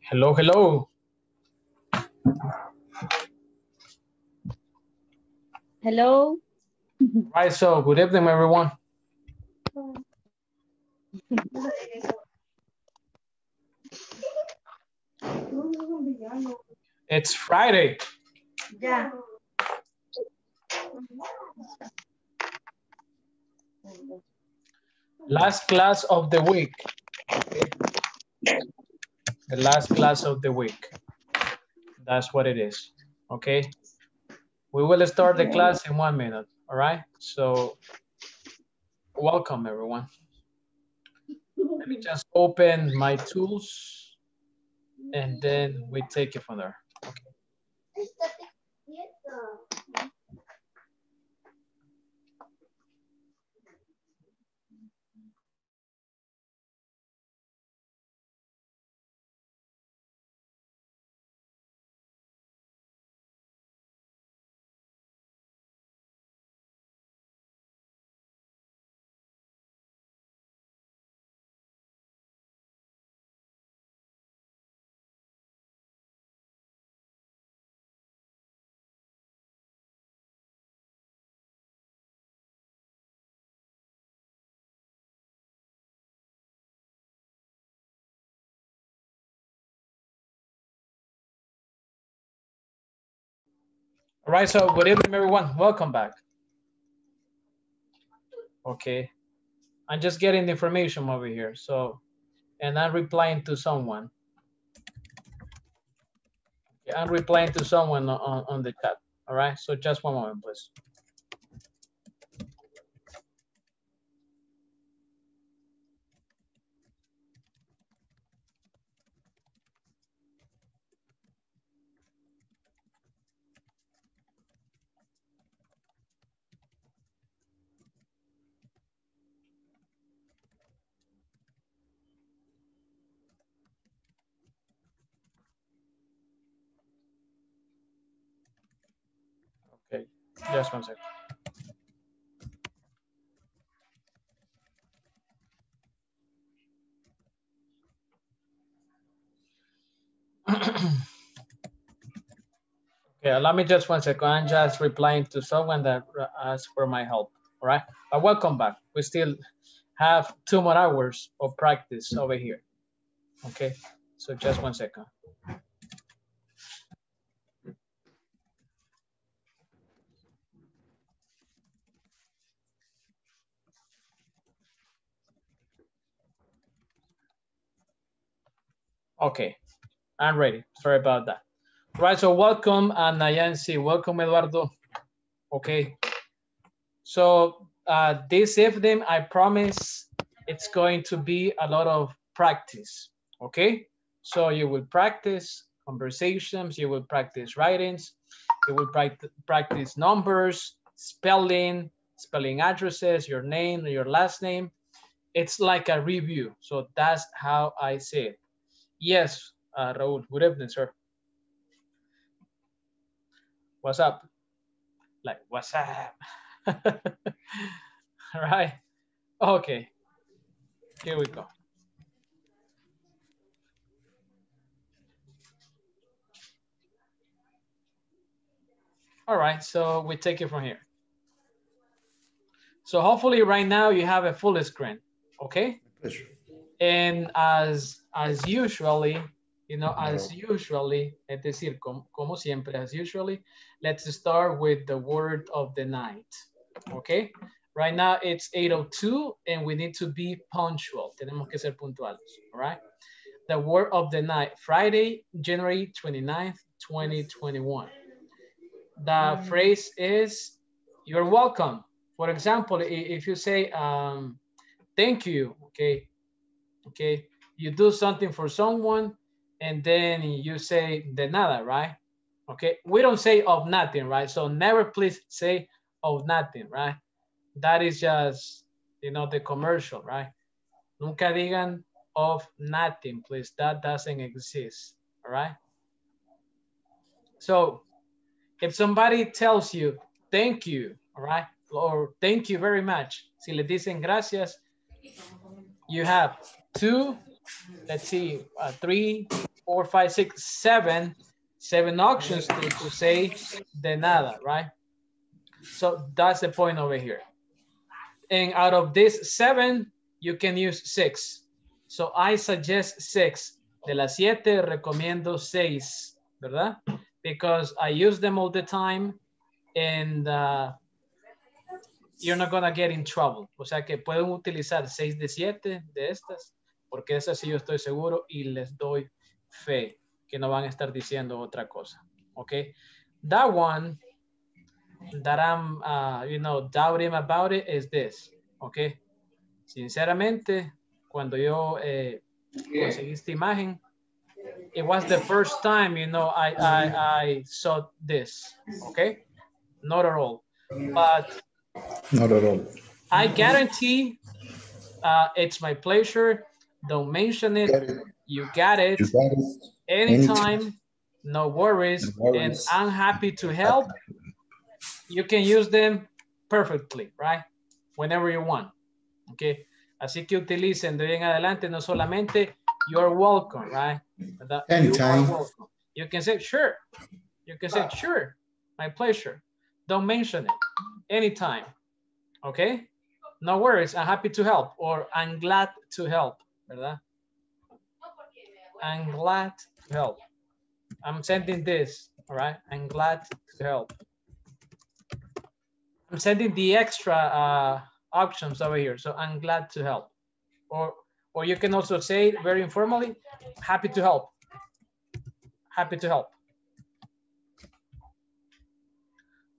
Hello, hello. Hello. Right, so good evening, everyone. It's Friday. Yeah. Last class of the week. Okay. The last class of the week. That's what it is. Okay. We will start the class in 1 minute. All right. So welcome, everyone. Let me just open my tools and then we take it from there. Okay. All right, so good evening, everyone. Welcome back. Okay, I'm just getting the information over here. So, and I'm replying to someone. Yeah, I'm replying to someone on the chat. All right, so just 1 moment, please. Just 1 second. Okay, allow me just 1 second. I'm just replying to someone that asked for my help. All right, but welcome back. We still have 2 more hours of practice over here. Okay, so just 1 second. Okay, I'm ready. Sorry about that. All right, so welcome, Anayansi. Welcome, Eduardo. Okay, so this evening, I promise it's going to be a lot of practice, okay? So you will practice conversations, you will practice writings, you will practice numbers, spelling, spelling addresses, your name, your last name. It's like a review, so that's how I say it. Yes, Raúl, good evening, sir. What's up? Like, what's up? All right. Okay. Here we go. All right, so we take it from here. So hopefully right now you have a full screen, okay? Pleasure. And as usually, es decir, como siempre, as usually, let's start with the word of the night, okay? Right now it's 8:02 and we need to be punctual. Tenemos que ser puntuales, all right? The word of the night, Friday, January 29th, 2021. The phrase is, you're welcome. For example, if you say, thank you, okay? Okay, you do something for someone and then you say de nada, right? Okay, we don't say of nothing, right? So never please say of nothing, right? That is just, you know, the commercial, right? Nunca digan of nothing, please. That doesn't exist, all right? So if somebody tells you, thank you, all right? Or thank you very much, Si les dicen gracias, you have two, let's see, three, four, five, six, seven options to say de nada, right? So that's the point over here. And out of these seven, you can use six. So I suggest six. De las siete, recomiendo seis, ¿verdad? Because I use them all the time and you're not going to get in trouble. O sea que pueden utilizar 6 de 7 de estas, porque esas sí yo estoy seguro y les doy fe que no van a estar diciendo otra cosa. Okay? That one that I'm, you know, doubting about it is this. Okay? Sinceramente, cuando yo conseguí esta imagen, it was the first time, you know, I saw this. Okay? Not at all. But not at all. I guarantee it's my pleasure. Don't mention it. You got it. Anytime. No worries. And I'm happy to help. You can use them perfectly, right? Whenever you want. Okay. Así que utilicen de hoy en adelante, no solamente you're welcome, right? Anytime. You are welcome. You can say, sure. You can say, sure. My pleasure. Don't mention it. Anytime, okay? No worries, I'm happy to help, or I'm glad to help, ¿verdad? I'm glad to help. I'm sending this, all right? I'm glad to help. I'm sending the extra options over here, so I'm glad to help. Or you can also say very informally, happy to help. Happy to help.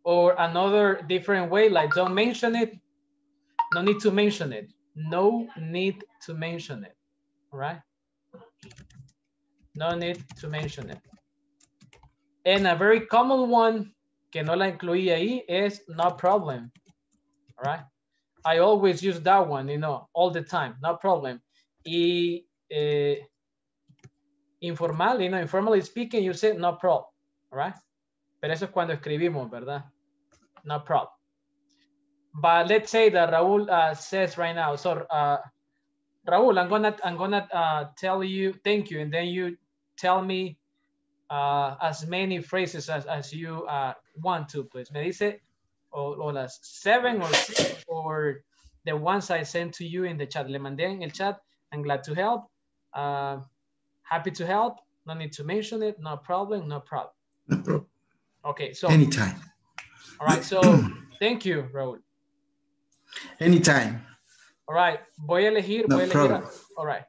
Or another different way, like don't mention it. No need to mention it. No need to mention it, all right? No need to mention it. And a very common one, que no la incluí ahí, is no problem, all right? I always use that one, you know, all the time, no problem. Y informal, you know, informally speaking, you say no problem, all right? Pero eso es cuando escribimos, ¿verdad? No problem. But let's say that Raúl says right now, so Raúl, I'm gonna tell you, thank you, and then you tell me as many phrases as you want to, please. Me dice, o las seven or six, or the ones I sent to you in the chat. Le mandé en el chat, I'm glad to help, happy to help, no need to mention it, no problem, no problem. No problem. Okay, so anytime. All right, so thank you, Raúl. Anytime. All right, voy a elegir. No voy a elegir a, all right.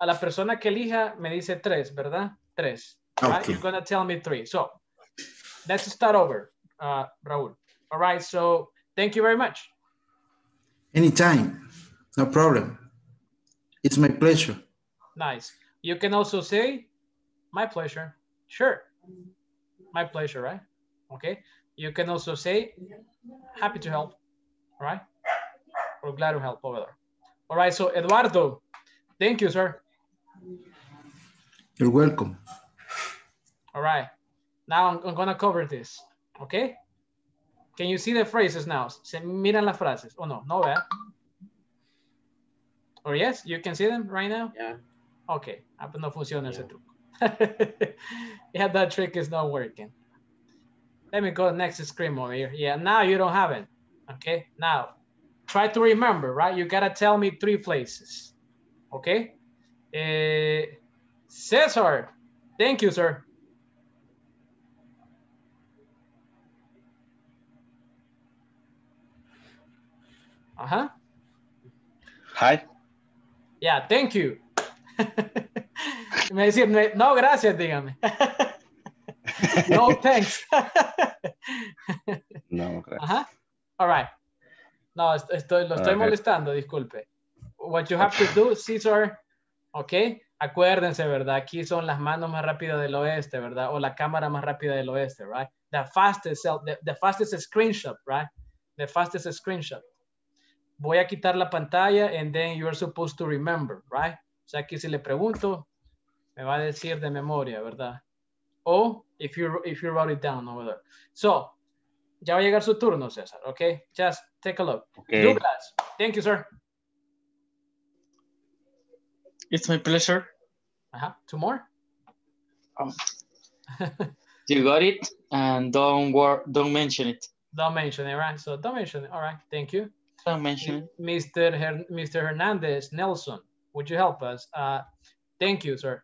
A la persona que elija me dice tres, ¿verdad? Tres. All right, okay. You're gonna tell me three. So let's start over, Raúl. All right, so thank you very much. Anytime. No problem. It's my pleasure. Nice. You can also say, my pleasure. Sure. My pleasure, right? Okay. You can also say, happy to help, all right? Or glad to help over there. All right, so Eduardo, thank you, sir. You're welcome. All right. Now I'm gonna cover this, okay? Can you see the phrases now? Se miran las frases. Oh, no, no, ¿verdad? Or yes, you can see them right now? Yeah. Okay, no funciona ese truco. Yeah, that trick is not working. Let me go next screen over here. Yeah, now you don't have it. Okay, now try to remember, right? You gotta tell me three places. Okay, Cesar, thank you, sir. Uh-huh. Hi. Yeah, thank you. Me decir, no, gracias, dígame. No, thanks. No, gracias. Ajá. All right. No, lo estoy molestando, disculpe. What you have to do, Cesar, ok, acuérdense, ¿verdad? Aquí son las manos más rápidas del oeste, ¿verdad? O la cámara más rápida del oeste, right? The fastest screenshot, right? The fastest screenshot. Voy a quitar la pantalla and then you're supposed to remember, right? O sea, aquí si le pregunto, me va a decir de memoria, ¿verdad? O if you wrote it down over there. So, Ya va a llegar su turno, César, okay? Just take a look. Okay. Douglas, thank you, sir. It's my pleasure. Uh-huh. Two more? You got it, and don't mention it. Don't mention it, right? So don't mention it. All right, thank you. Don't mention it. Mr. Hernandez, Nelson, would you help us? Thank you, sir.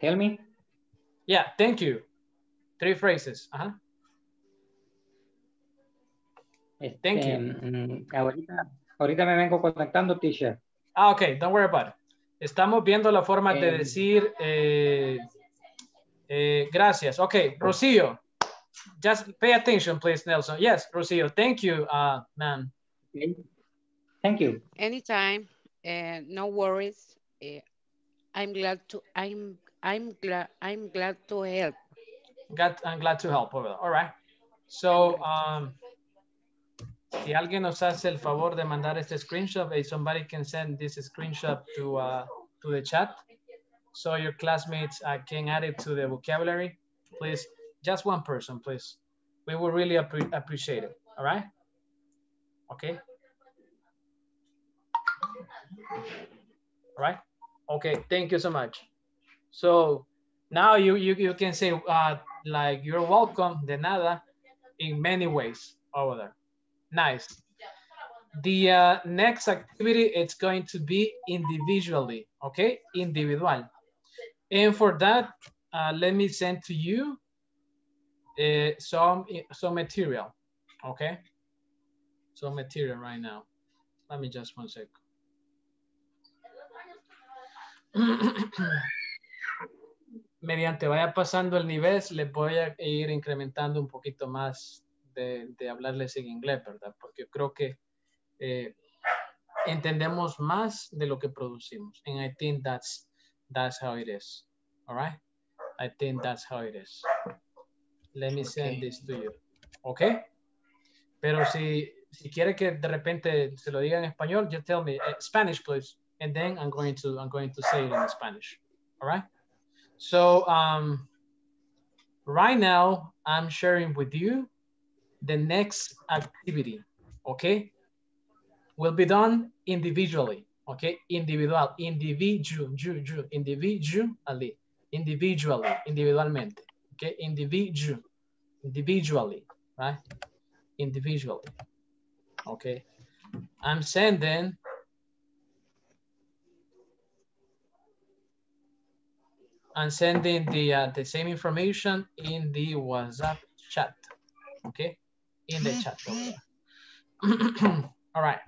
Tell me? Yeah, thank you. Three phrases. Uh-huh. Thank you. Ahorita me vengo contactando, teacher. Ah, ok, don't worry about it. Estamos viendo la forma de decir gracias. Ok, Rocío, just pay attention, please, Nelson. Yes, Rocío, thank you, ma'am. Thank you. Anytime, no worries. I'm glad to help. I'm glad to help. All right. So, si alguien nos hace el favor de mandar este screenshot, if somebody can send this screenshot to the chat, so your classmates can add it to the vocabulary, please. Just one person, please. We will really appreciate it. All right? Okay. All right. Okay. Thank you so much. So now you can say like you're welcome, de nada, in many ways over there. Nice. The next activity, it's going to be individually, okay? Individual. And for that, let me send to you some material, okay? Some material right now. Let me just one sec. Mediante vaya pasando el nivel, les voy a ir incrementando un poquito más de hablarles en inglés, ¿verdad? Porque yo creo que entendemos más de lo que producimos. And I think that's how it is. All right? I think that's how it is. Let me send this to you. ¿Ok? Pero si quiere que de repente se lo diga en español, just tell me, Spanish, please. And then I'm going to say it in Spanish. All right? So, right now, I'm sharing with you the next activity, okay, will be done individually, okay, individually, right, individually, okay. I'm sending the same information in the WhatsApp chat, okay. In the chat box. All right.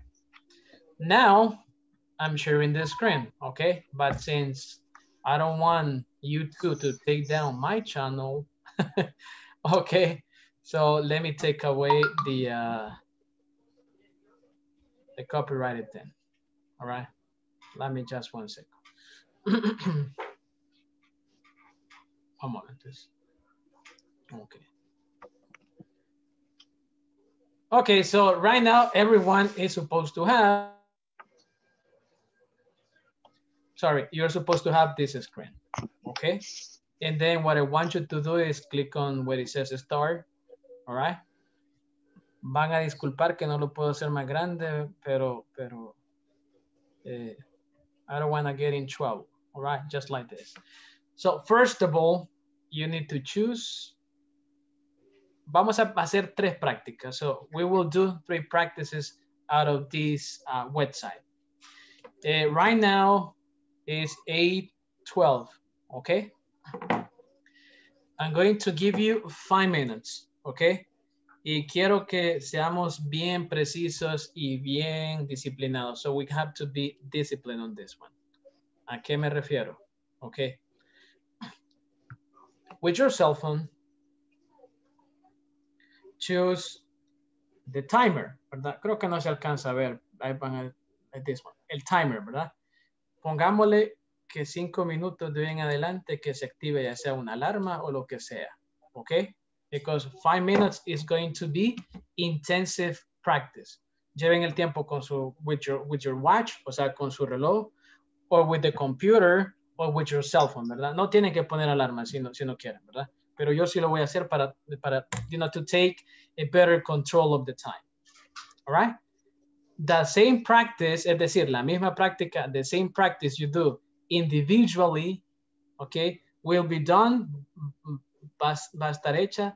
Now I'm sharing the screen, okay? But since I don't want you two to take down my channel, okay? So let me take away the copyrighted thing. All right. Let me just one second. One moment, please. Okay. Okay, so right now everyone is supposed to have, sorry, you're supposed to have this screen, okay? And then what I want you to do is click on where it says start, all right? Van a disculpar que no lo puedo hacer más grande, pero I don't want to get in trouble, all right? Just like this. So first of all, you need to choose. Vamos a hacer tres prácticas. So we will do three practices out of this website. Right now is 8:12, okay? I'm going to give you 5 minutes, okay? Y quiero que seamos bien precisos y bien disciplinados. So we have to be disciplined on this one. ¿A qué me refiero? Okay. With your cell phone, choose the timer, ¿verdad? Creo que no se alcanza a ver. Ahí van a this one. El timer, ¿verdad? Pongámosle que 5 minutos de hoy en adelante que se active ya sea una alarma o lo que sea, ¿ok? Because 5 minutes is going to be intensive practice. Lleven el tiempo con su, with your watch, o sea, con su reloj, or with the computer, or with your cell phone, ¿verdad? No tienen que poner alarma si no quieren, ¿verdad? Pero yo sí lo voy a hacer para you know, to take a better control of the time. All right? The same practice, es decir, la misma práctica, the same practice you do individually, okay, will be done, va a estar hecha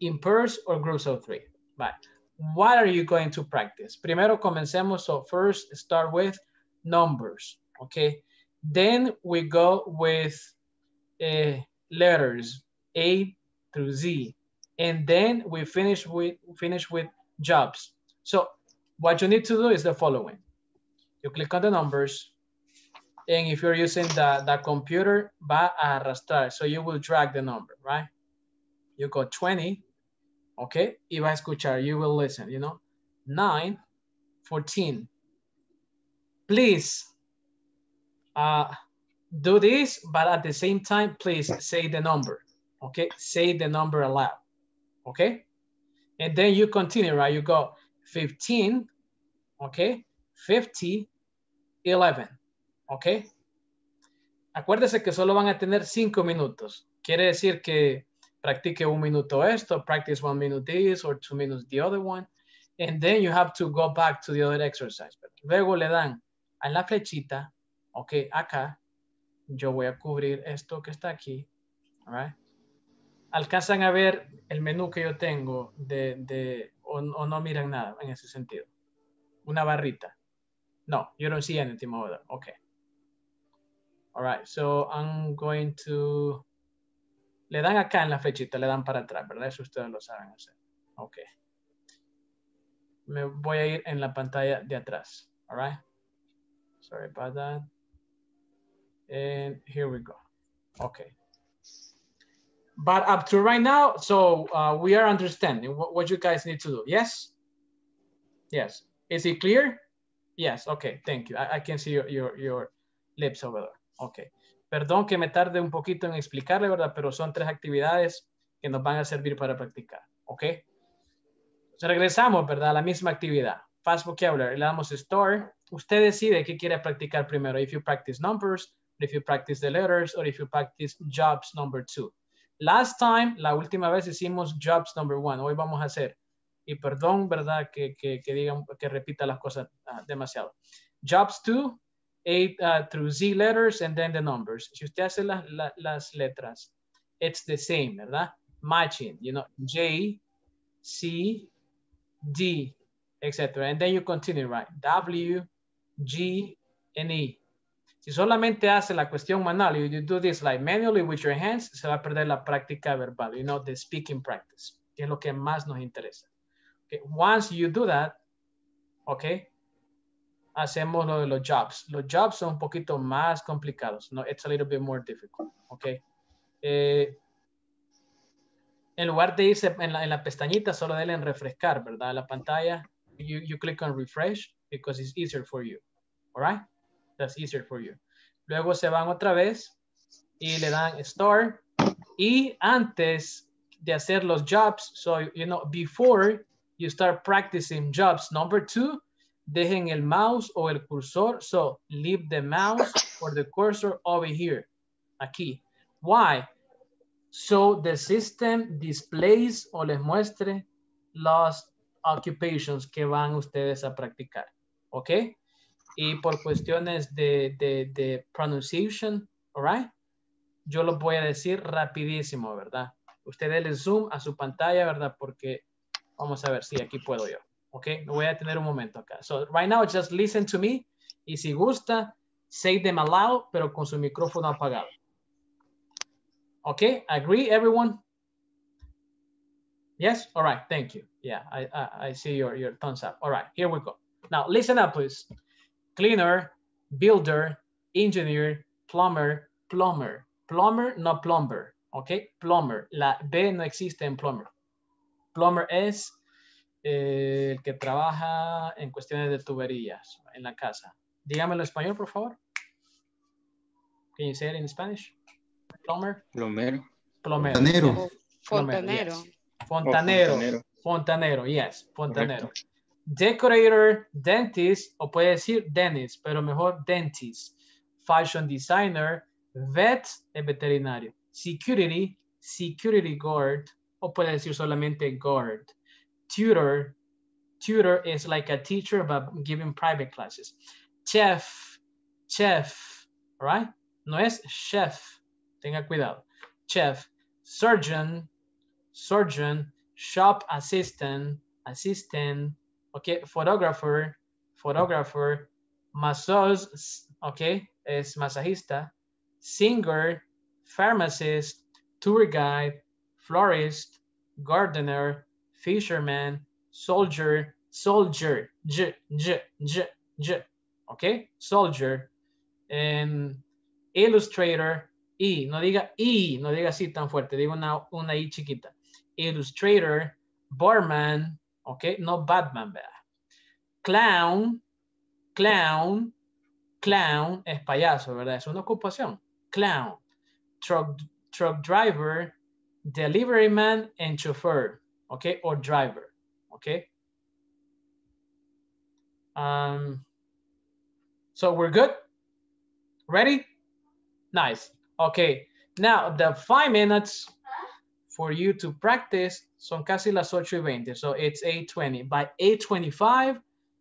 in pairs or groups of three. But what are you going to practice? Primero comencemos, so first start with numbers, okay? Then we go with letters A through Z. And then we finish with jobs. So what you need to do is the following. You click on the numbers, and if you're using the computer, va a arrastrar. So you will drag the number, right? You go 20, okay? Y va a escuchar, you will listen, you know? 9, 14. Please do this, but at the same time, please say the number, okay? Say the number aloud, okay? And then you continue, right? You go 15, okay? 50, 11. ¿Ok? Acuérdese que solo van a tener 5 minutos. Quiere decir que practique 1 minuto esto, practice 1 minute this or 2 minutes the other one. And then you have to go back to the other exercise. Luego le dan a la flechita, ok, acá. Yo voy a cubrir esto que está aquí. All right. ¿Alcanzan a ver el menú que yo tengo o no miran nada en ese sentido? Una barrita. No, you don't see anything over there. Ok. All right, so I'm going to... Le dan acá en la flechita, le dan para atrás, ¿verdad? Eso ustedes lo saben hacer. Ok. Me voy a ir en la pantalla de atrás. All right? Sorry about that. And here we go. Okay. But up to right now, so we are understanding what you guys need to do. Yes? Yes. Is it clear? Yes, okay, thank you. I can see your lips over there. Ok, perdón que me tarde un poquito en explicarle, ¿verdad? Pero son 3 actividades que nos van a servir para practicar, ¿ok? Entonces regresamos, ¿verdad? A la misma actividad. Fast vocabulary, le damos start. Usted decide qué quiere practicar primero. If you practice numbers, if you practice the letters, or if you practice jobs number 2. Last time, la última vez hicimos jobs number 1. Hoy vamos a hacer, y perdón, ¿verdad? Que digan, que repita las cosas demasiado. Jobs 2. A through Z letters and then the numbers. Si usted hace las letras, it's the same, ¿verdad? Matching, you know, J, C, D, etc. And then you continue, right? W, G, and E. Si solamente hace la cuestión manual, you do this like manually with your hands, se va a perder la práctica verbal, you know, the speaking practice, que es lo que más nos interesa. Okay. Once you do that, okay, hacemos lo de los jobs. Los jobs son un poquito más complicados. No, it's a little bit more difficult. Okay. En lugar de irse en la pestañita, solo denle en refrescar, ¿verdad? La pantalla. You click on refresh because it's easier for you. All right? That's easier for you. Luego se van otra vez y le dan start. Y antes de hacer los jobs, so, you know, before you start practicing jobs number 2, dejen el mouse o el cursor. So leave the mouse or the cursor over here. Aquí. Why? So the system displays o les muestre las occupations que van ustedes a practicar. ¿Ok? Y por cuestiones de pronunciation, all right? Yo lo voy a decir rapidísimo, ¿verdad? Ustedes le zoom a su pantalla, ¿verdad? Porque vamos a ver si aquí puedo yo. Okay, voy a tener un momento acá. So right now, just listen to me. Y si gusta, say them aloud, pero con su micrófono apagado. Okay, agree everyone? Yes, all right, thank you. Yeah, I see your thumbs up. All right, here we go. Now listen up, please. Cleaner, builder, engineer, plumber. Plumber, not plumber, okay? Plumber, la B no existe en plumber. Plumber es... el que trabaja en cuestiones de tuberías en la casa. Dígamelo en español, por favor. Can you say it in Spanish? Plumber. Plomero. Fontanero. Fontanero. Yes. Fontanero. Yes. Fontanero. Correcto. Decorator, dentist, o puede decir dentist, pero mejor dentist. fashion designer, vet, el veterinario, security, security guard, o puede decir solamente guard, tutor, tutor is like a teacher but giving private classes, chef, chef, all right? No es chef, tenga cuidado, chef, surgeon, surgeon, shop assistant, assistant, okay, photographer, photographer, massage, okay, es masajista, singer, pharmacist, tour guide, florist, gardener, fisherman, soldier, soldier, j, j, j, j, okay, soldier, and illustrator, I, no diga así tan fuerte, digo una I chiquita, illustrator, barman, okay, no Batman, ¿verdad? Clown, clown, clown es payaso, ¿verdad? Es una ocupación. Clown, truck, truck driver, delivery man, and chauffeur, okay, or driver, okay. So we're good? Ready? Nice. Okay, now the 5 minutes for you to practice son casi las 8:20, so it's 8:20. By 8:25,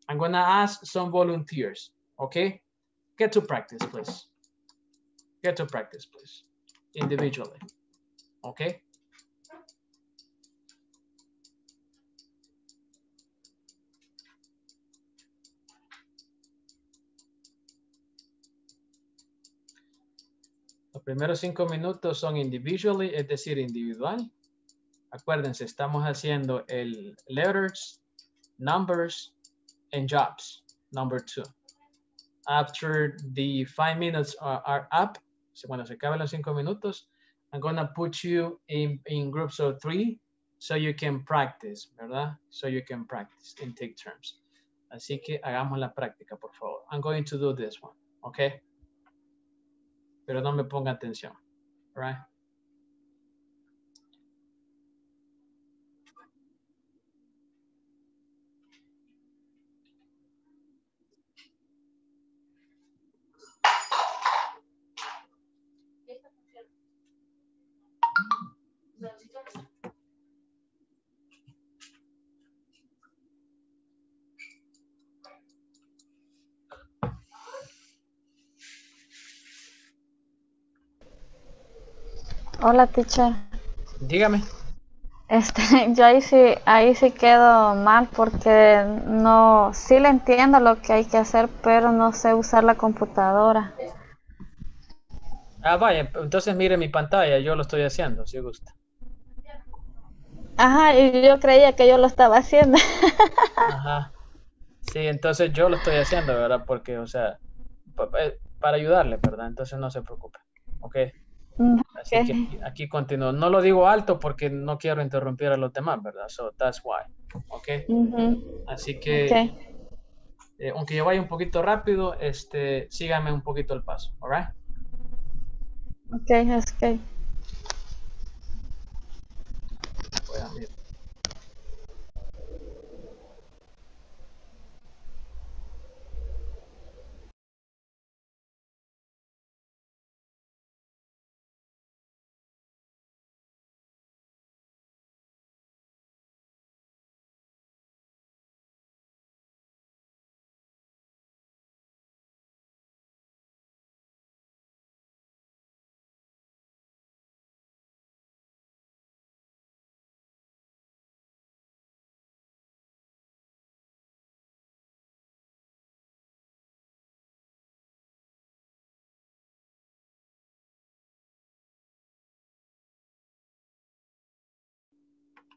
I'm gonna ask some volunteers, okay? Get to practice, please. Get to practice, please, individually, okay? Los primeros 5 minutos son individually, es decir, individual. Acuérdense, estamos haciendo el letters, numbers, and jobs, number 2. After the 5 minutes are up, cuando se acaben los 5 minutos, I'm gonna put you in groups of 3 so you can practice, ¿verdad? So you can practice and take turns. Así que hagamos la práctica, por favor. I'm going to do this one, okay? Pero no me ponga atención, right? Hola, teacher. Dígame. Yo ahí sí quedo mal porque no, sí le entiendo lo que hay que hacer, pero no sé usar la computadora. Ah, vaya, entonces mire mi pantalla, yo lo estoy haciendo, si gusta. Ajá, y yo creía que yo lo estaba haciendo. Ajá. Sí, entonces yo lo estoy haciendo, ¿verdad? Porque, o sea, para ayudarle, ¿verdad? Entonces no se preocupe, ¿ok? Así que aquí continúo. No lo digo alto porque no quiero interrumpir a los demás, ¿verdad? So that's why. Ok. Así que, okay. Aunque yo vaya un poquito rápido, síganme un poquito el paso, all right? Ok, ok. Voy a mirar.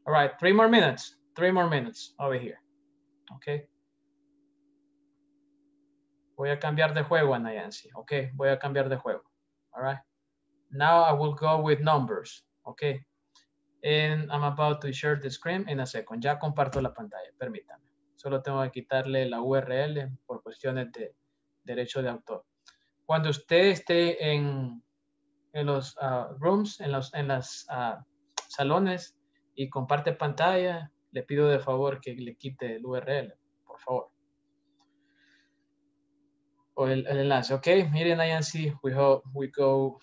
All right, 3 more minutes. 3 more minutes over here. Okay. Voy a cambiar de juego, Anayansi. Okay, voy a cambiar de juego. All right. Now I will go with numbers. Okay. And I'm about to share the screen in a second. Ya comparto la pantalla, permítame. Solo tengo que quitarle la URL por cuestiones de derecho de autor. Cuando usted esté en los rooms, en las salones, y comparte pantalla, le pido de favor que le quite el URL, por favor. o el enlace. Ok, miren, Anayansi, we hope we go.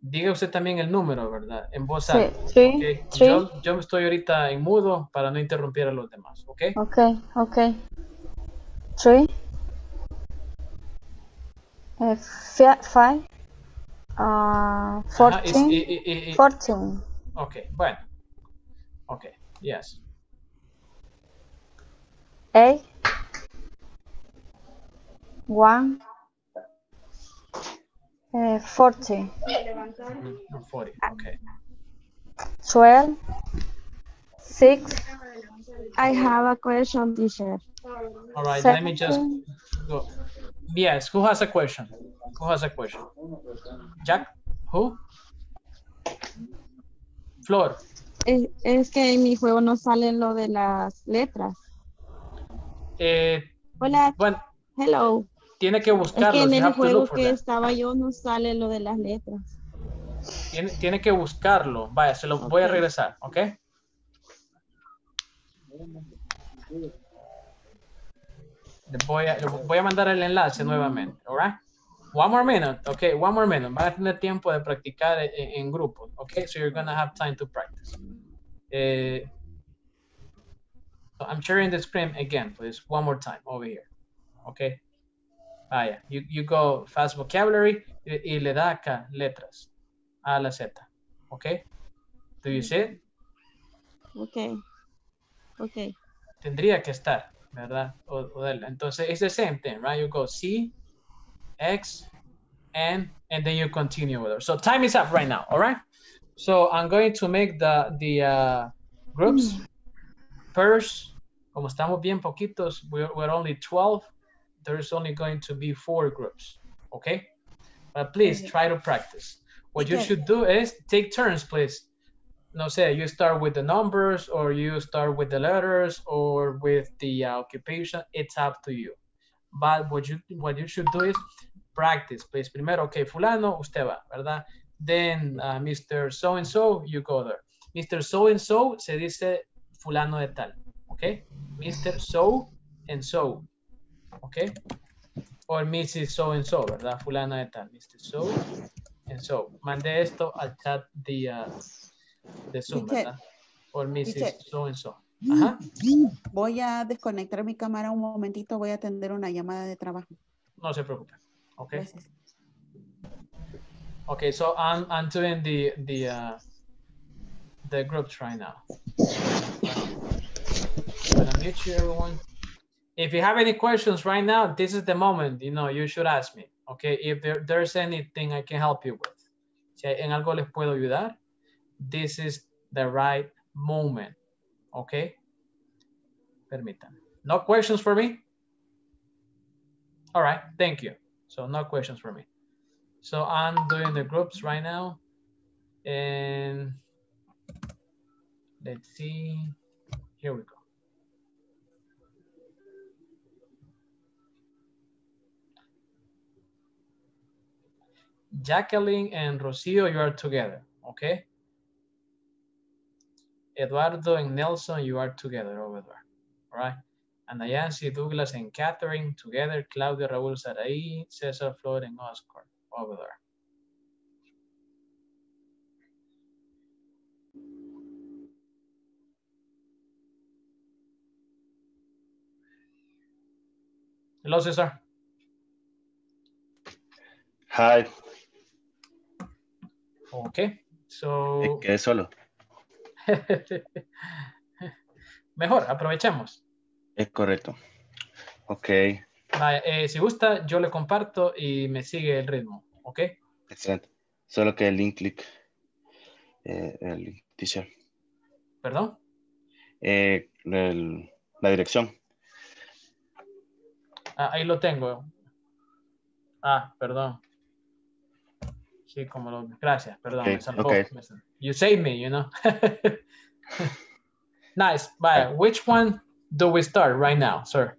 Diga usted también el número, ¿verdad? En voz alta. Sí, okay. Sí. Yo me estoy ahorita en mudo para no interrumpir a los demás, ¿ok? Ok, ok. 3, 5, 14. Ok, bueno. Ok, yes. 8, 1, 40. 40, okay. 12, 6. I have a question, teacher. All right, 17. Let me just go. Yes, who has a question? Who has a question? Jack? Who? Flor. Es que en mi juego no salen lo de las letras. Hola. Bueno, hello. Tiene que buscarlo. Es que en el juego que estaba yo no sale lo de las letras. Tiene que buscarlo. Vaya, se lo voy a regresar, ¿ok? Voy a mandar el enlace nuevamente, all right? One more minute, okay? One more minute. Va a tener tiempo de practicar en grupo, okay? So you're gonna have time to practice. So I'm sharing the screen again, please. One more time over here, okay? Vaya, you go fast vocabulary y le da acá letras a la Z, okay? Do you see it? Okay. Okay. Tendría que estar, ¿verdad? Entonces, it's the same thing, right? You go C, X, N, and then you continue with it. So time is up right now, all right? So I'm going to make the groups, pairs. Como estamos bien poquitos, we're only 12. There's only going to be 4 groups, okay? But please try to practice. What you should do is take turns, please. No sé, you start with the numbers or you start with the letters or with the occupation. It's up to you. But what you should do is practice, please. Primero, okay, fulano, usted va, ¿verdad? Then Mr. So-and-so, you go there. Mr. So-and-so se dice fulano de tal, okay? Mr. So-and-so, okay? Or Mrs. So-and-so, ¿verdad? Fulana de tal, Mr. So-and-so. Mandé esto al chat de Zoom, ¿verdad? Por Mrs. So-and-so. Ajá. Voy a desconectar mi cámara un momentito. Voy a atender una llamada de trabajo. No se preocupe. Okay. Gracias. Okay, so I'm doing the groups right now. I'm gonna mute you, everyone. If you have any questions right now, this is the moment. You know, you should ask me. Okay, if there's anything I can help you with. Si en algo les puedo ayudar. This is the right moment, okay? Permítanme. No questions for me? All right, thank you. So no questions for me. So I'm doing the groups right now. And let's see, here we go. Jacqueline and Rocío, you are together, okay? Eduardo and Nelson, you are together over there, all right? Anayansi, Douglas, and Catherine together. Claudia, Raúl, Saraí, Cesar, Flor, and Oscar over there. Hello, Cesar. Hi. Okay, so... Es solo. Mejor, aprovechemos. Es correcto. Ok. Vaya, si gusta, yo le comparto y me sigue el ritmo. Ok. Excelente. Solo que el link click. El link, teacher. ¿Perdón? La dirección. Ah, ahí lo tengo. Ah, perdón. Sí, como lo... Gracias, perdón. Okay. Me salvó. Okay. You saved me, you know. Nice. Bye. Which one do we start right now, sir?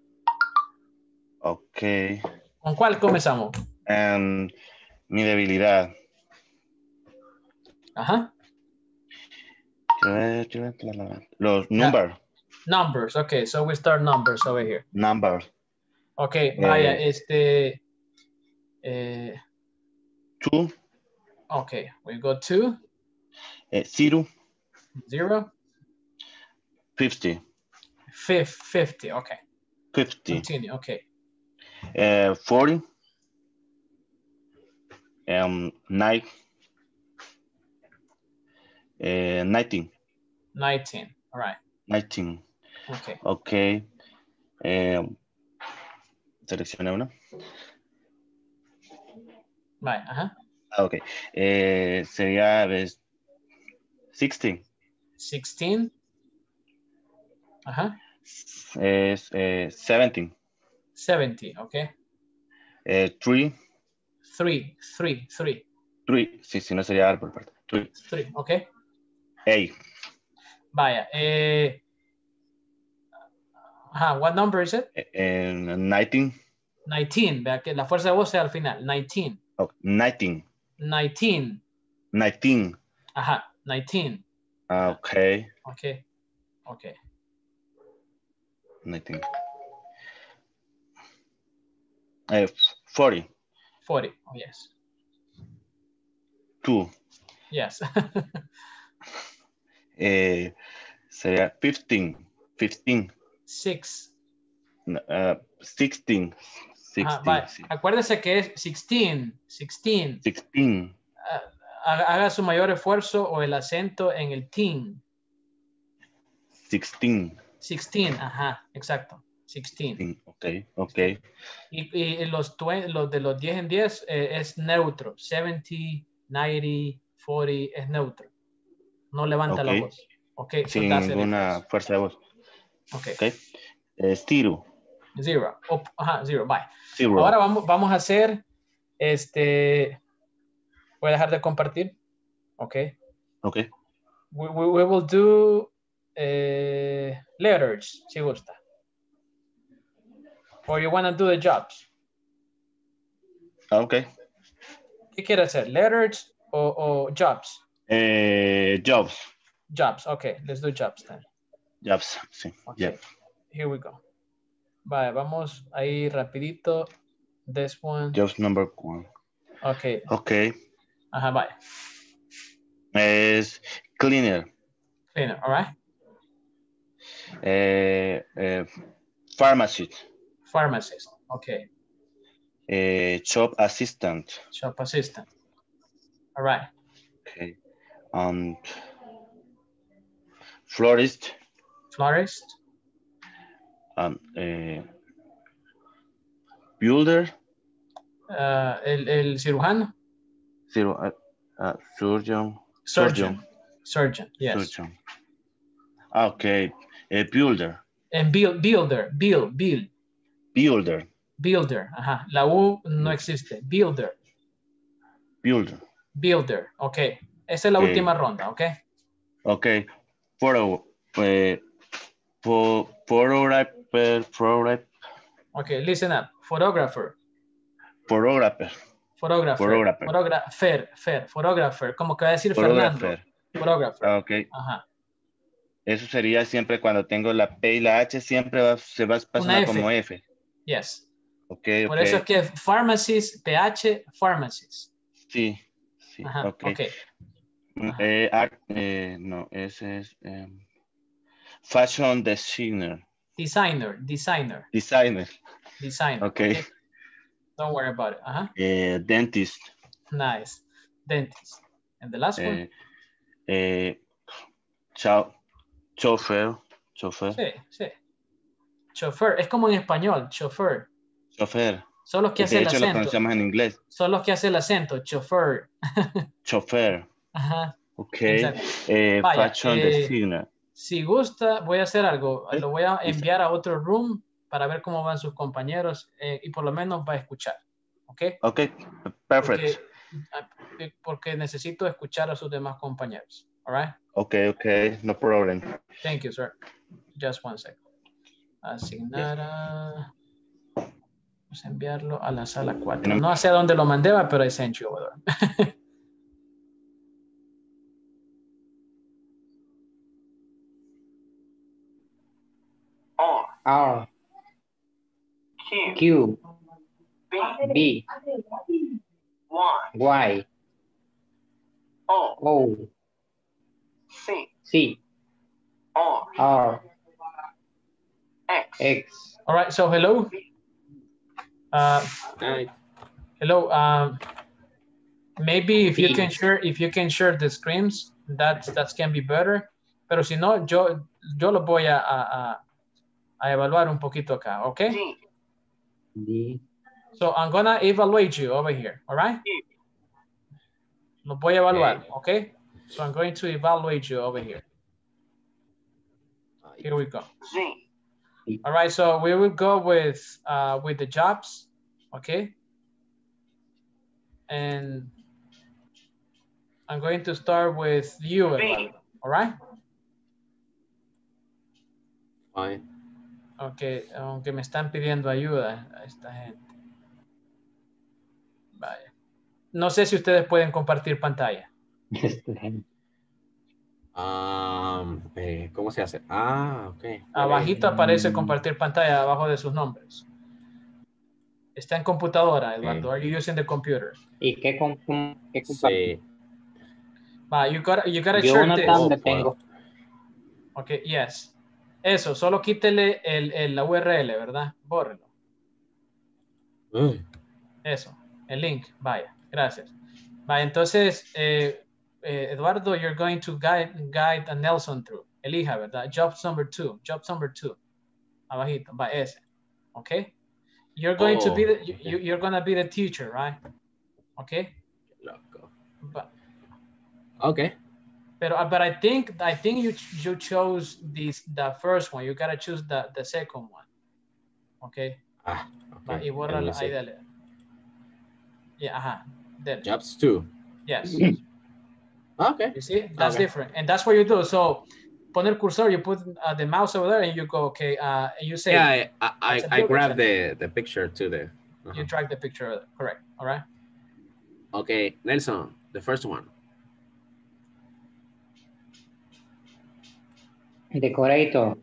Okay. ¿Con cuál comenzamos? Mi debilidad. Ajá. Los números. Numbers. Okay, so we start numbers over here. Numbers. Okay, Maya, is the... two. Okay, we go two. 0. 50. 50, okay. 50. Continue, okay. 40. 9. 19. 19, all right. 19. Okay. Okay. Selecciona una. Right, ajá. Okay. Sería 16. 16. Ajá. 17. 70, okay. 3. Sí, sí, no sería árbol. 3, okay. 8. Vaya. What number is it? 19. 19. Vea que la fuerza de voz sea al final. 19. Oh, 19. 19. 19. Ajá, 19. Okay. Okay. Okay. 19. 40. 40, oh, yes. 2. Yes. Sería 15. 15. 6. 16. 16. Acuérdese que es 16. 16. 16. Haga su mayor esfuerzo o el acento en el teen. 16. 16, ajá, exacto. 16. Ok, ok. Y los de los 10 en 10 es neutro. 70, 90, 40 es neutro. No levanta la voz. Okay, sin ninguna fuerza de voz. Ok. Okay. 0. 0. Oh, ajá, 0. Bye. 0. Ahora vamos a hacer este... Voy a dejar de compartir. Ok. Ok. We will do letters, si gusta. Or you want to do the jobs. Ok. ¿Qué quiere hacer? Letters o jobs? Jobs. Jobs. Ok. Let's do jobs then. Jobs. Sí. Okay. Yep. Here we go. Vale, vamos ahí rapidito. This one. Jobs number 1. Ok. Ok. Ajá, bye. Es cleaner. Cleaner, all right. Pharmacist. Pharmacist, okay. Shop assistant. Shop assistant, all right. Okay. Florist. Florist. Builder. El cirujano. Surgeon. Surgeon. Surgeon, yes. Surgeon. Okay. A builder. And builder. Build. Builder. Builder. Ajá. La U no existe. Builder. Builder. Builder. Okay. Esa es la última ronda, okay? Okay. Photographer. Okay, listen up. Photographer. Como que va a decir Fernando. Photographer. Okay. Ajá. Eso sería siempre cuando tengo la P y la H, siempre se va a pasar como F. Yes. Okay, por eso es que pharmacist, PH, pharmacist. Sí, sí. Ajá. Okay. Ajá. No, ese es fashion designer. Designer. Okay. Don't worry about it. Uh-huh. Dentist. Nice. Dentist. And the last one? Chofer. Sí, sí. Chofer. Es como en español, chofer. Chofer. Son los que hacen el acento. De hecho, lo pronunciamos en inglés. Son los que hacen el acento, chofer. Chofer. Ajá. Ok. Vaya, fashion designer. Si gusta, voy a hacer algo. Lo voy a enviar a otro room para ver cómo van sus compañeros y por lo menos va a escuchar, ¿ok? Ok, perfecto. Porque necesito escuchar a sus demás compañeros, all right? Ok, no problem. Thank you, sir. Just one second. Asignar a... Vamos a enviarlo a la sala 4. No sé a dónde lo mandé, pero I sent you over there. R. Q. B. Y. O. C. R. X. All right, so hello. Hello. Maybe if you can share, the screens, that can be better. Pero si no, yo lo voy a evaluar un poquito acá, okay? D. So I'm gonna evaluate you over here, all right? Lo voy a evaluar, okay? So I'm going to evaluate you over here. Here we go. Z. All right, so we will go with the jobs, okay? And I'm going to start with you, Eduardo, all right? Fine. Okay, aunque me están pidiendo ayuda a esta gente. Vaya. No sé si ustedes pueden compartir pantalla. ¿Cómo se hace? Ah, ok. Abajito aparece compartir pantalla, abajo de sus nombres. Está en computadora, Eduardo. Are you using the computer? ¿Y qué compartir? Sí. Va, you gotta yo share this. Yo tengo. Ok, yes. Eso, solo quítele la URL, ¿verdad? Bórrelo. Eso, el link, vaya. Gracias. Vaya, entonces, Eduardo, you're going to guide Nelson through. Elija, ¿verdad? Jobs number 2. Abajito, va, ese. Ok. You're going to be the, you're going to be the teacher, right? Okay. Loco. But, okay. But I think you chose the first one. You gotta choose the second one. Okay. Ah. Okay. Yeah. Jobs too. Yes. Okay. You see, that's different, and that's what you do. So. Poner cursor, you put the mouse over there and you go, okay, and you say. Yeah, I grab the picture to the. You drag the picture, correct, all right? Okay, Nelson, the first one. Decorator.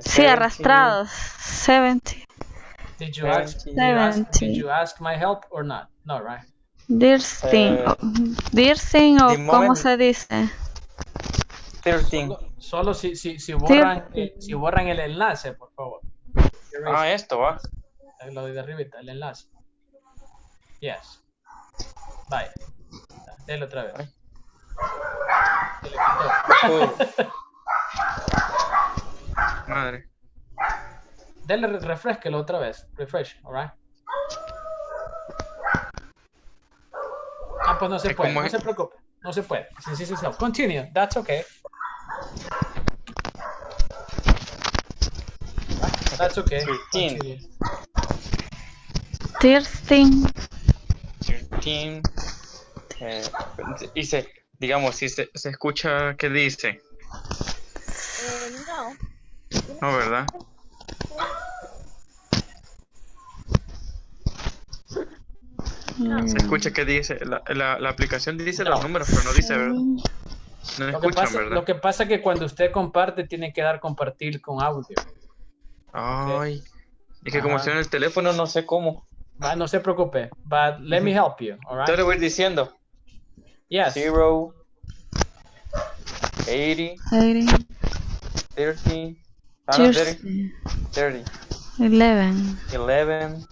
Sí, arrastrados, 70. Did you ask my help or not? No, right? Dear thing o cómo se dice. Solo si borran el enlace, por favor. Ah, esto va. Lo de arriba está el enlace. Yes. Vaya. Dale otra vez. Madre. Dale, refresquelo otra vez. Refresh, all right? Pues no se puede, no se preocupe, no se puede. Sí. Continue, that's okay. That's okay. 13. Dice, digamos, si se escucha, ¿qué dice? No. No, ¿verdad? Se escucha que dice, la aplicación dice los números, pero no dice, ¿verdad? No escuchan, ¿verdad? Lo que pasa es que cuando usted comparte, tiene que dar compartir con audio. Ay, es que como estoy en el teléfono, no sé cómo. No se preocupe, but let me help you, all right? Yo le voy diciendo. Yes. 0, 80, 30, 11, 0, 30, 18, 80,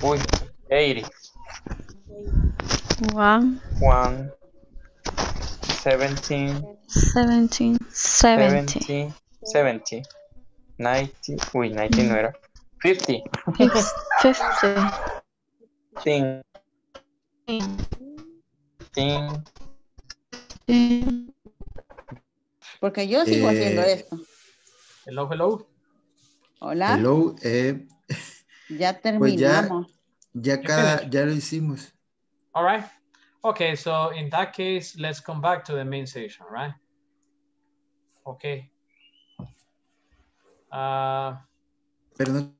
1, 70, 90, 90 no era, 50, 10, porque yo sigo haciendo esto. Hello, hello. Hola. Hello. Ya terminamos. Pues ya lo hicimos. All right. Okay, so in that case, let's come back to the main session, right? Okay. Perdón.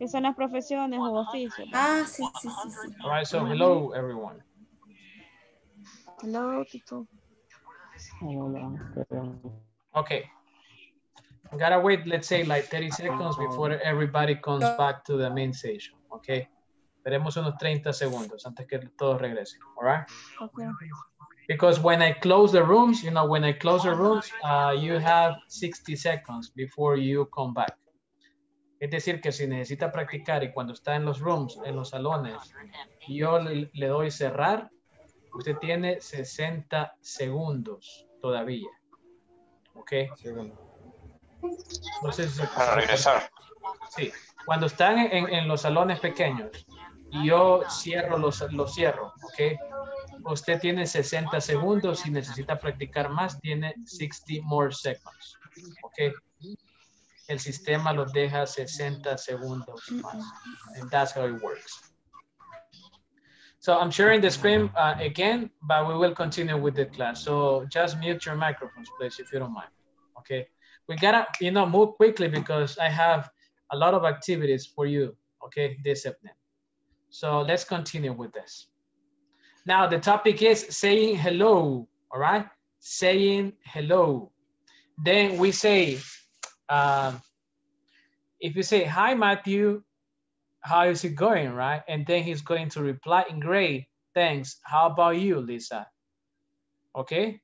que son las profesiones o oficios. Ah, sí, sí, sí, sí. All right, so hello everyone. Hello, people. Okay. Gotta wait, let's say like 30 seconds before everybody comes back to the main station, okay? Esperemos unos 30 segundos antes que todos regresen, all right? Okay. Because when I close the rooms, you know, when I close the rooms, you have 60 seconds before you come back. Es decir, que si necesita practicar y cuando está en los rooms, en los salones, yo le doy cerrar, usted tiene 60 segundos todavía, ¿ok? Entonces, para regresar. Sí, cuando están en los salones pequeños, yo cierro los cierro, ¿ok? Usted tiene 60 segundos, si necesita practicar más, tiene 60 more seconds, ¿ok? El sistema los deja 60 segundos más. And that's how it works. So I'm sharing the screen again, but we will continue with the class. So just mute your microphones, please, if you don't mind. Okay. We gotta, you know, move quickly because I have a lot of activities for you, okay, this evening. So let's continue with this. Now the topic is saying hello, all right? Saying hello. Then we say, if you say, hi, Matthew, how is it going, right? And then he's going to reply in great, thanks. How about you, Lisa? Okay.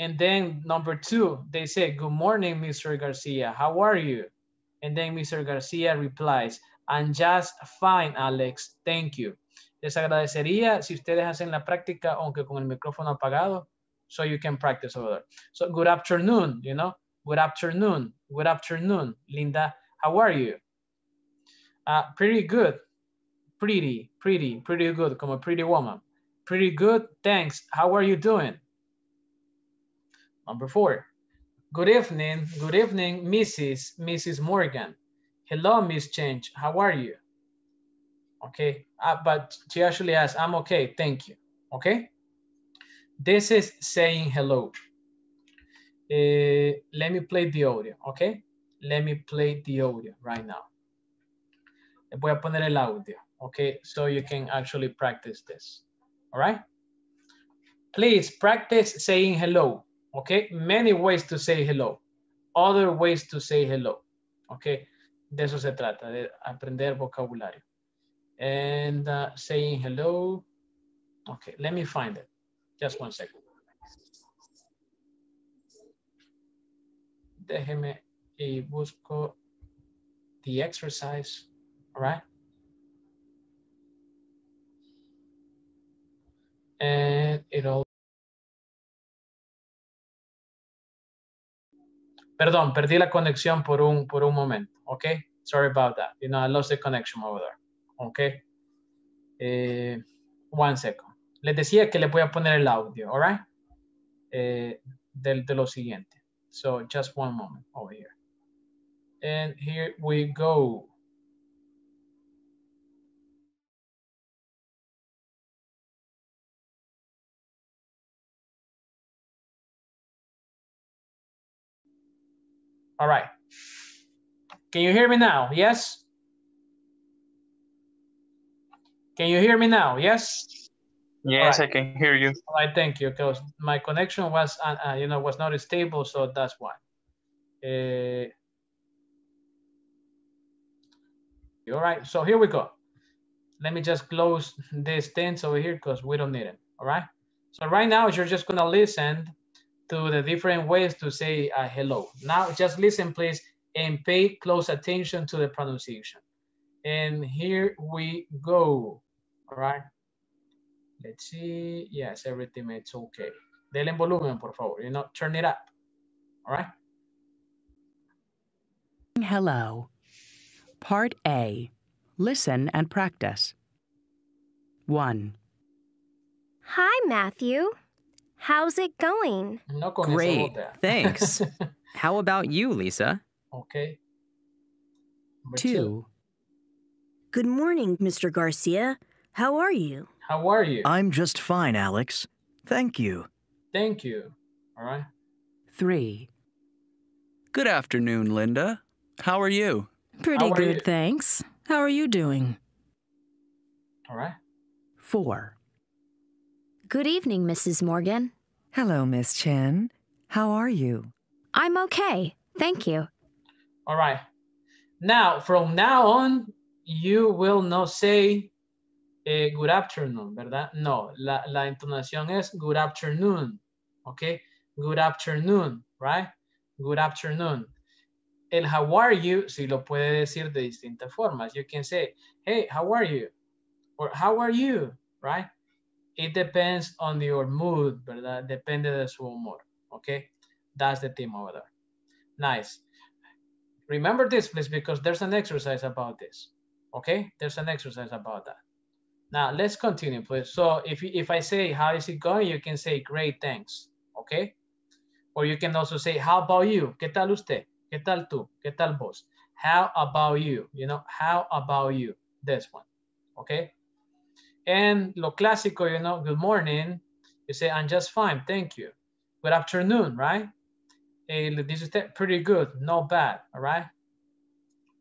And then number two, they say, good morning, Mr. Garcia. How are you? And then Mr. Garcia replies, I'm just fine, Alex. Thank you. Les agradecería si ustedes hacen la práctica, aunque con el micrófono apagado, so you can practice over there. So good afternoon, you know. Good afternoon. Good afternoon, Linda. How are you? Pretty good. Pretty good. Como pretty woman. Pretty good. Thanks. How are you doing? Number four. Good evening. Good evening, Mrs. Morgan. Hello, Miss Chen. How are you? Okay. But she actually asked, I'm okay. Thank you. Okay. This is saying hello. Let me play the audio, okay? Let me play the audio right now. Voy a poner el audio, okay? So you can actually practice this, all right? Please practice saying hello, okay? Many ways to say hello, other ways to say hello, okay? De eso se trata, de aprender vocabulario. And saying hello, okay, let me find it. Just one second. Déjeme y busco the exercise, all right? And it all... Perdón, perdí la conexión por un momento, okay? Sorry about that. You know, I lost the connection over there, okay? One second. Les decía que le voy a poner el audio, all right? De lo siguiente. So just one moment over here. And here we go. All right. Can you hear me now? Yes? Can you hear me now? Yes? Yes, right. I can hear you. All right, thank you, because my connection was, you know, was not stable, so that's why. All right, so here we go. Let me just close this tent over here because we don't need it, all right? So right now, you're just gonna listen to the different ways to say hello. Now, just listen, please, and pay close attention to the pronunciation. And here we go, all right? Let's see, yes, everything is okay. Denle volumen, por favor, you know, turn it up, all right? Hello, part A, listen and practice. 1. Hi, Matthew, how's it going? No con Great, thanks. How about you, Lisa? Okay. 2. Good morning, Mr. Garcia, how are you? How are you? I'm just fine, Alex. Thank you. Thank you. All right. 3. Good afternoon, Linda. How are you? Pretty good, thanks. How are you doing? All right. 4. Good evening, Mrs. Morgan. Hello, Miss Chen. How are you? I'm okay, thank you. All right. Now, from now on, you will not say good afternoon, ¿verdad? No, la entonación es good afternoon, okay? Good afternoon, right? Good afternoon. El how are you, si lo puede decir de distintas formas. You can say, hey, how are you? Or how are you, right? It depends on your mood, ¿verdad? Depende de su humor, okay? That's the theme over there. Nice. Remember this, please, because there's an exercise about this, okay? There's an exercise about that. Now, let's continue, please. So if I say, how is it going? You can say, great, thanks, okay? Or you can also say, how about you? ¿Qué tal usted? ¿Qué tal tú? ¿Qué tal vos? How about you? You know, how about you? This one, okay? And lo clásico, you know, good morning. You say, I'm just fine, thank you. Good afternoon, right? This is pretty good, not bad, all right?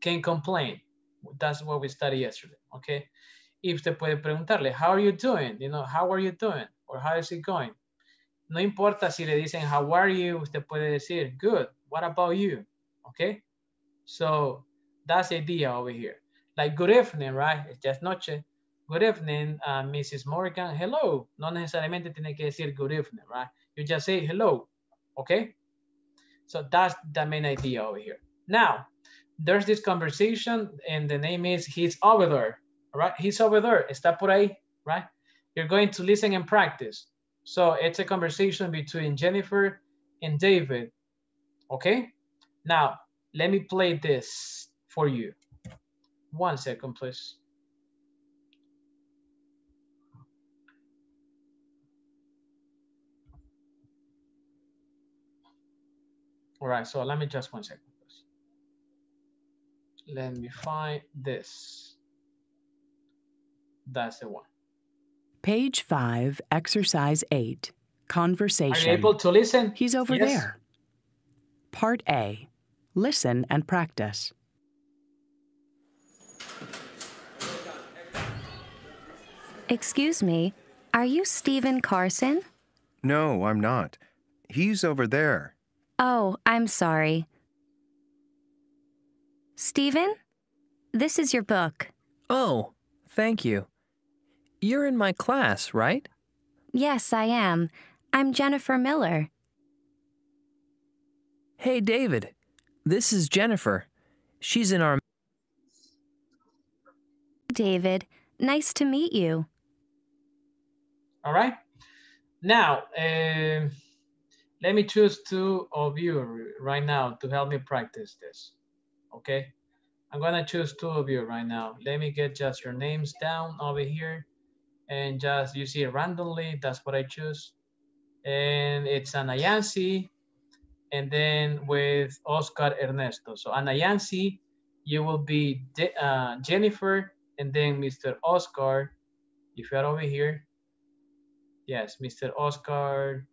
Can't complain. That's what we studied yesterday, okay? If te puede preguntarle, how are you doing? You know, how are you doing? Or how is it going? No importa si le dicen, how are you? Usted puede decir, good. What about you? Okay? So that's the idea over here. Like, good evening, right? It's just noche. Good evening, Mrs. Morgan. Hello. No necesariamente tiene que decir good evening, right? You just say hello, okay? So that's the main idea over here. Now, there's this conversation and the name is, he's over there, right? He's over there, está por ahí, right? You're going to listen and practice. So it's a conversation between Jennifer and David, okay? Now, let me play this for you. 1 second, please. All right, so let me just 1 second. Let me find this. That's the one. Page 5, exercise 8, conversation. Are you able to listen? He's over there. Part A, listen and practice. Excuse me, are you Stephen Carson? No, I'm not. He's over there. Oh, I'm sorry. Stephen, this is your book. Oh, thank you. You're in my class, right? Yes, I am. I'm Jennifer Miller. Hey, David. This is Jennifer. She's in our... David, nice to meet you. All right. Now, let me choose 2 of you right now to help me practice this, okay? I'm gonna choose 2 of you right now. Let me get just your names down over here and just, you see it randomly, that's what I choose. And it's Anayansi and then with Oscar Ernesto. So Anayansi, you will be Jennifer and then Mr. Oscar, if you're over here. Yes, Mr. Oscar.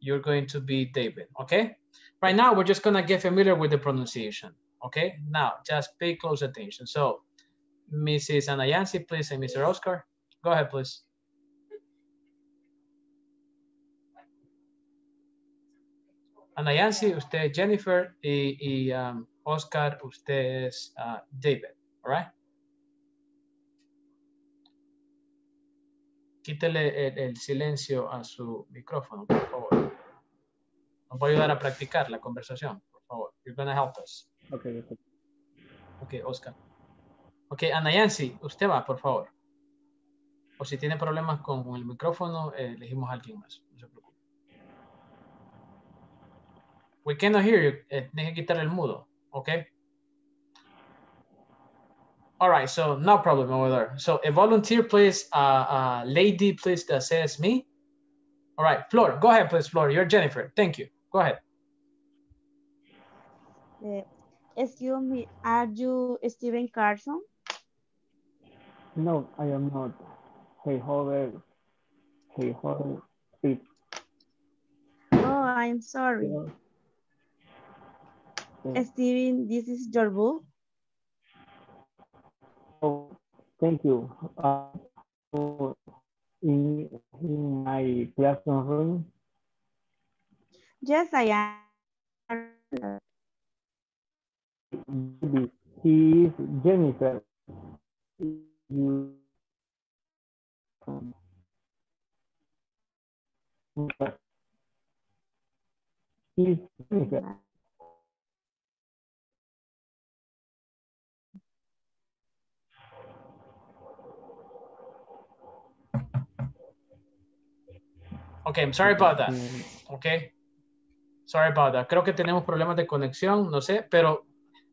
You're going to be David, okay? Right now, we're just gonna get familiar with the pronunciation, okay? Now, just pay close attention. So, Mrs. Anayansi, please, and Mr. Oscar. Go ahead, please. Anayansi, usted Jennifer, y Oscar, usted es David, all right? Quítele el silencio a su micrófono, por favor. Nos va a ayudar a practicar la conversación, por favor. You're going to help us. Okay, okay. Okay, Oscar. Okay, Anayansi, usted va, por favor. O si tiene problemas con el micrófono, elegimos a alguien más. No se preocupe. We cannot hear you. Deje quitar el mudo, okay? All right, so no problem over there. So a volunteer, please, lady, please, that says me. All right, Flor, go ahead, please, Flor. You're Jennifer. Thank you. Go ahead. Excuse me, are you Stephen Carson? No, I am not. Hey, Howard. Oh, I'm sorry. Yeah. Stephen, this is your book. Thank you. In my classroom room? Yes, I am. He is Jennifer. You is Jennifer. Okay, I'm sorry about that. Okay. Sorry about that. Creo que tenemos problemas de conexión, no sé, pero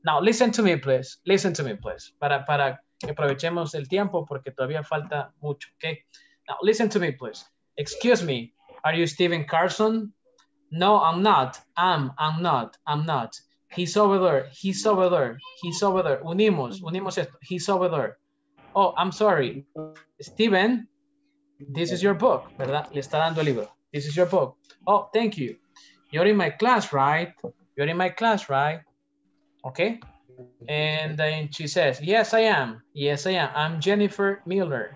now listen to me, please. Listen to me, please. Para que aprovechemos el tiempo porque todavía falta mucho, okay? Now listen to me, please. Excuse me. Are you Stephen Carson? No, I'm not. I'm not. He's over there. He's over there. Unimos esto. He's over there. Oh, I'm sorry. Stephen, this is your book, ¿verdad? Le está dando el libro. This is your book. Oh, thank you. You're in my class, right? Okay. And then she says, yes, I am. I'm Jennifer Miller.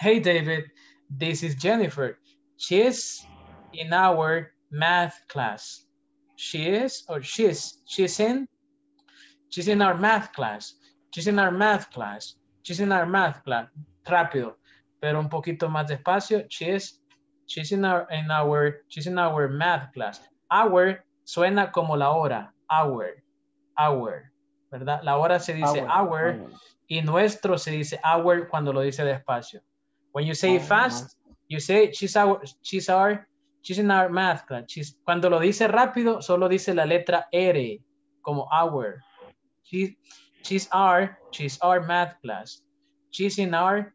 Hey, David, this is Jennifer. She's in our math class. She's in our math class. Rápido. Pero un poquito más despacio. She's in our math class. Our suena como la hora. Our, ¿verdad? La hora se dice our y nuestro se dice our cuando lo dice despacio. When you say fast, you say she's in our math class. Cuando lo dice rápido, solo dice la letra R como our. She's our math class. She's in our math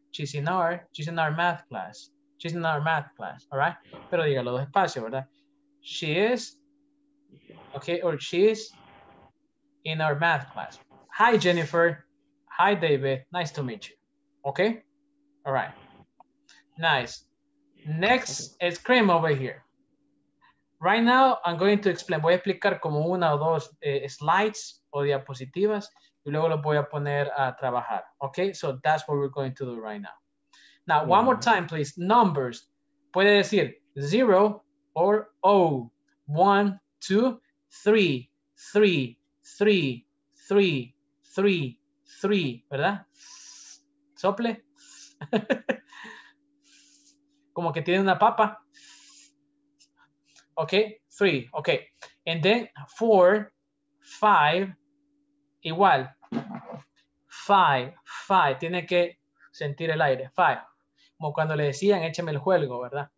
class. She's in our math class, all right? Pero dígalo despacio, ¿verdad? She is in our math class. Hi, Jennifer. Hi, David. Nice to meet you. Okay? All right. Nice. Next is cream over here. Right now, I'm going to explain. Voy a explicar como una o dos slides o diapositivas. Y luego los voy a poner a trabajar. Okay, so that's what we're going to do right now. Now, one more time, please. Numbers. Puede decir 0 or O. 1, 2, 3, 3, 3, 3, 3, 3, ¿verdad? Sople. Como que tiene una papa. Okay, 3, okay. And then 4, 5, igual, 5, tiene que sentir el aire, 5, como cuando le decían, écheme el juego, ¿verdad?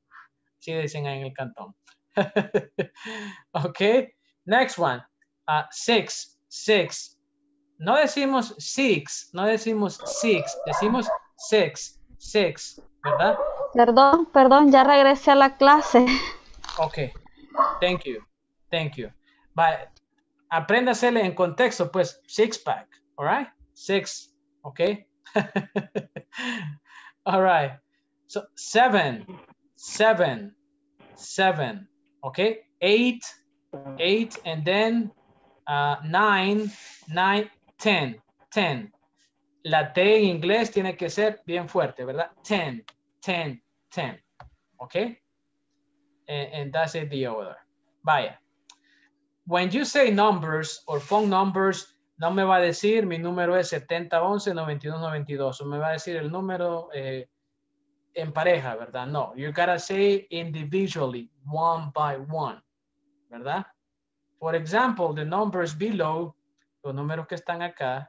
Sí, dicen en el cantón. Ok, next one, 6, no decimos six, decimos 6, ¿verdad? Perdón, ya regresé a la clase. Ok, thank you. Bye. Apréndasele en contexto, pues, 6-pack, all right? 6, okay? All right. So, 7, okay? 8, and then 9, 10. La T en inglés tiene que ser bien fuerte, ¿verdad? 10, okay? And that's it, the order. Vaya. When you say numbers or phone numbers, no me va a decir mi número es 7011-9292. So me va a decir el número en pareja, ¿verdad? No, you gotta say individually, one by one, ¿verdad? For example, the numbers below, los números que están acá,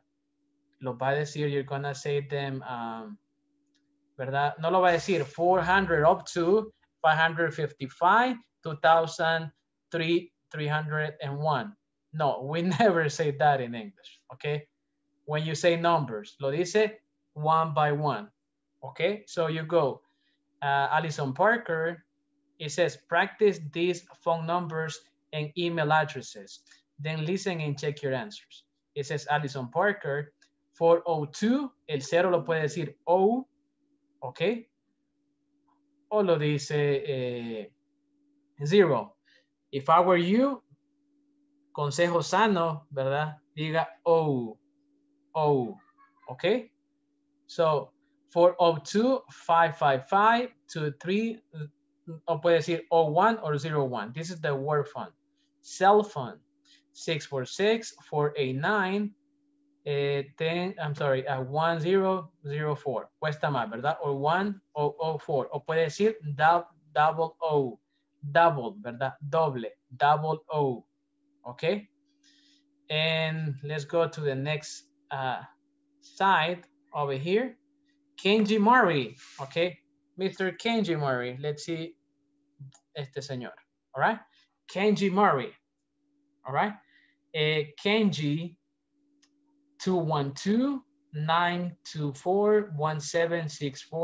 los va a decir, you're gonna say them, ¿verdad? No lo va a decir 400 up to 555, 2003. 301. No, we never say that in English, okay? When you say numbers, lo dice one by one, okay? So you go, Alison Parker, it says, practice these phone numbers and email addresses. Then listen and check your answers. It says, Alison Parker, 402, el cero lo puede decir O, okay? O lo dice 0. If I were you, consejo sano, ¿verdad? Diga, oh, ok? So 402-555-23, o puede decir 01 or 01. This is the work phone. Cell phone, 646-489, 1004. Cuesta más, ¿verdad? Or 1004. O puede decir double O. Double, ¿verdad? Doble. Double O. Okay? And let's go to the next side over here. Kenji Murray. Okay? Mr. Kenji Murray. Let's see este señor. All right? Kenji Murray. All right? Kenji 212-924-1764.